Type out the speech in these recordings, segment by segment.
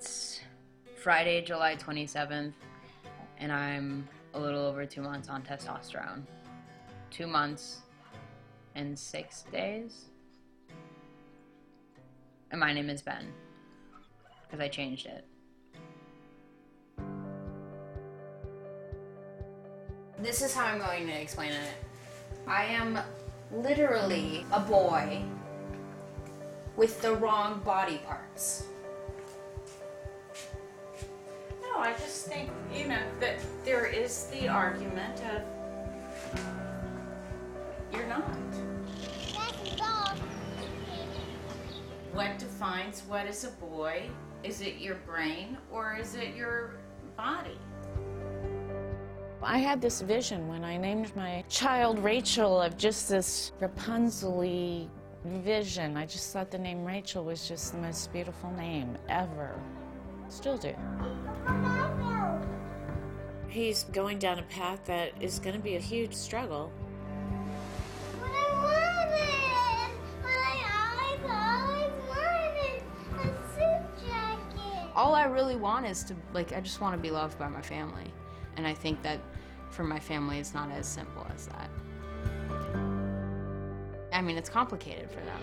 It's Friday, July 27th, and I'm a little over 2 months on testosterone. 2 months and 6 days. And my name is Ben, because I changed it. This is how I'm going to explain it. I am literally a boy with the wrong body parts. No, I just think, you know, that there is the argument of you're not. What defines what is a boy? Is it your brain or is it your body? I had this vision when I named my child Rachel of just this Rapunzel-y vision. I just thought the name Rachel was just the most beautiful name ever. Still do. He's going down a path that is going to be a huge struggle. But I wanted, but I've always wanted a suit jacket. All I really want is to, like, I just want to be loved by my family. And I think that for my family, it's not as simple as that. I mean, it's complicated for them.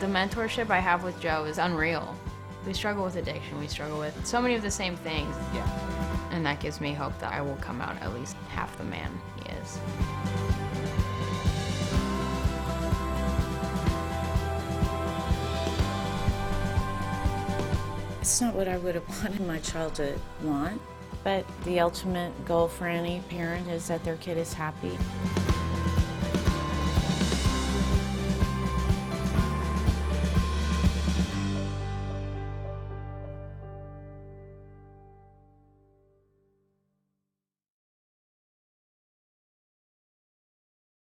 The mentorship I have with Joe is unreal. We struggle with addiction, we struggle with so many of the same things. Yeah. And that gives me hope that I will come out at least half the man he is. It's not what I would have wanted my child to want, but the ultimate goal for any parent is that their kid is happy.